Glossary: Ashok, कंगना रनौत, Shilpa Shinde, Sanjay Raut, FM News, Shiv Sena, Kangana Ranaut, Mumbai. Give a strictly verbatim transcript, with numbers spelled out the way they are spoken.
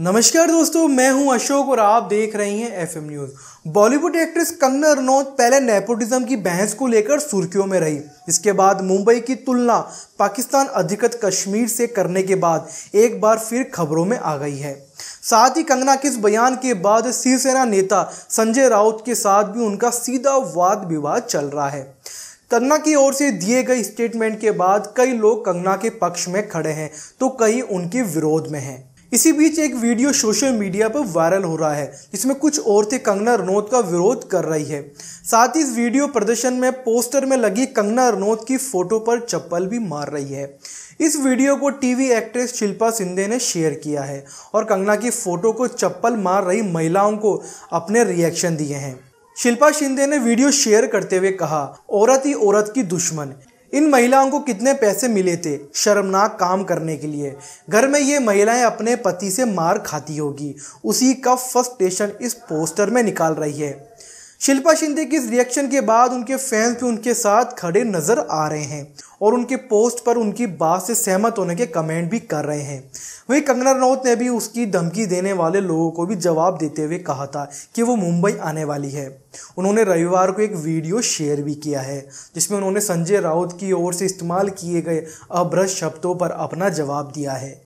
नमस्कार दोस्तों, मैं हूं अशोक और आप देख रहे हैं FM news. Bollywood actress कंगना रनौत पहले नेपोटिज्म की बहस को लेकर सुर्खियों में रही। इसके बाद मुंबई की तुलना पाकिस्तान अधिकृत कश्मीर से करने के बाद एक बार फिर खबरों में आ गई है। साथ ही कंगना के इस बयान के बाद शिवसेना नेता संजय राउत के साथ भी उनका सीधा वाद विवाद चल रहा है। कंगना की ओर से दिए गए स्टेटमेंट के बाद कई लोग कंगना के पक्ष में खड़े हैं तो कई उनके विरोध में हैं। इसी बीच एक वीडियो सोशल मीडिया पर वायरल हो रहा है जिसमें कुछ औरतें कंगना रनौत का विरोध कर रही है। साथ ही इस वीडियो प्रदर्शन में पोस्टर में लगी कंगना रनौत की फोटो पर चप्पल भी मार रही है। इस वीडियो को टीवी एक्ट्रेस शिल्पा शिंदे ने शेयर किया है और कंगना की फोटो को चप्पल मार रही महिलाओं को अपने रिएक्शन दिए हैं। शिल्पा शिंदे ने वीडियो शेयर करते हुए कहा, औरत ही औरत की दुश्मन। इन महिलाओं को कितने पैसे मिले थे शर्मनाक काम करने के लिए। घर में ये महिलाएं अपने पति से मार खाती होगी, उसी का फ्रस्ट्रेशन इस पोस्टर में निकाल रही है। शिल्पा शिंदे के इस रिएक्शन के बाद उनके फैंस भी उनके साथ खड़े नजर आ रहे हैं और उनके पोस्ट पर उनकी बात से सहमत होने के कमेंट भी कर रहे हैं। वहीं कंगना रनौत ने भी उसकी धमकी देने वाले लोगों को भी जवाब देते हुए कहा था कि वो मुंबई आने वाली है। उन्होंने रविवार को एक वीडियो शेयर भी किया है जिसमें उन्होंने संजय राउत की ओर से इस्तेमाल किए गए अभद्र शब्दों पर अपना जवाब दिया है।